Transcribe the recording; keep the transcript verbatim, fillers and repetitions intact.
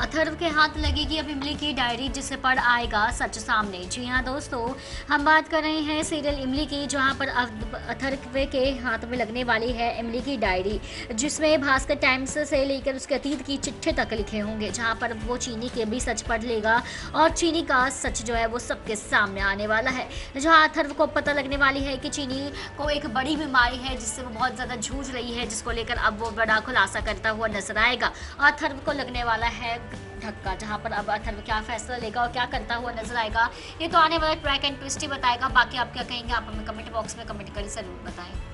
अथर्व के हाथ लगेगी अब इमली की डायरी, जिसे पढ़ आएगा सच सामने। जी हाँ दोस्तों, हम बात कर रहे हैं सीरियल इमली की, जहाँ पर अथर्व के हाथ में लगने वाली है इमली की डायरी, जिसमें भास्कर टाइम्स से लेकर उसके अतीत की चिट्ठी तक लिखे होंगे, जहाँ पर वो चीनी के भी सच पढ़ लेगा और चीनी का सच जो है वो सबके सामने आने वाला है। जहाँ अथर्व को पता लगने वाली है कि चीनी को एक बड़ी बीमारी है जिससे वो बहुत ज़्यादा जूझ रही है, जिसको लेकर अब वो बड़ा खुलासा करता हुआ नजर आएगा। और अथर्व को लगने वाला है धक्का, जहाँ पर अब अथर्व क्या फैसला लेगा और क्या करता हुआ नजर आएगा, ये तो आने वाला ट्रैक एंड ट्विस्ट ही बताएगा। बाकी आप क्या कहेंगे आप हमें कमेंट बॉक्स में कमेंट कर जरूर बताएं।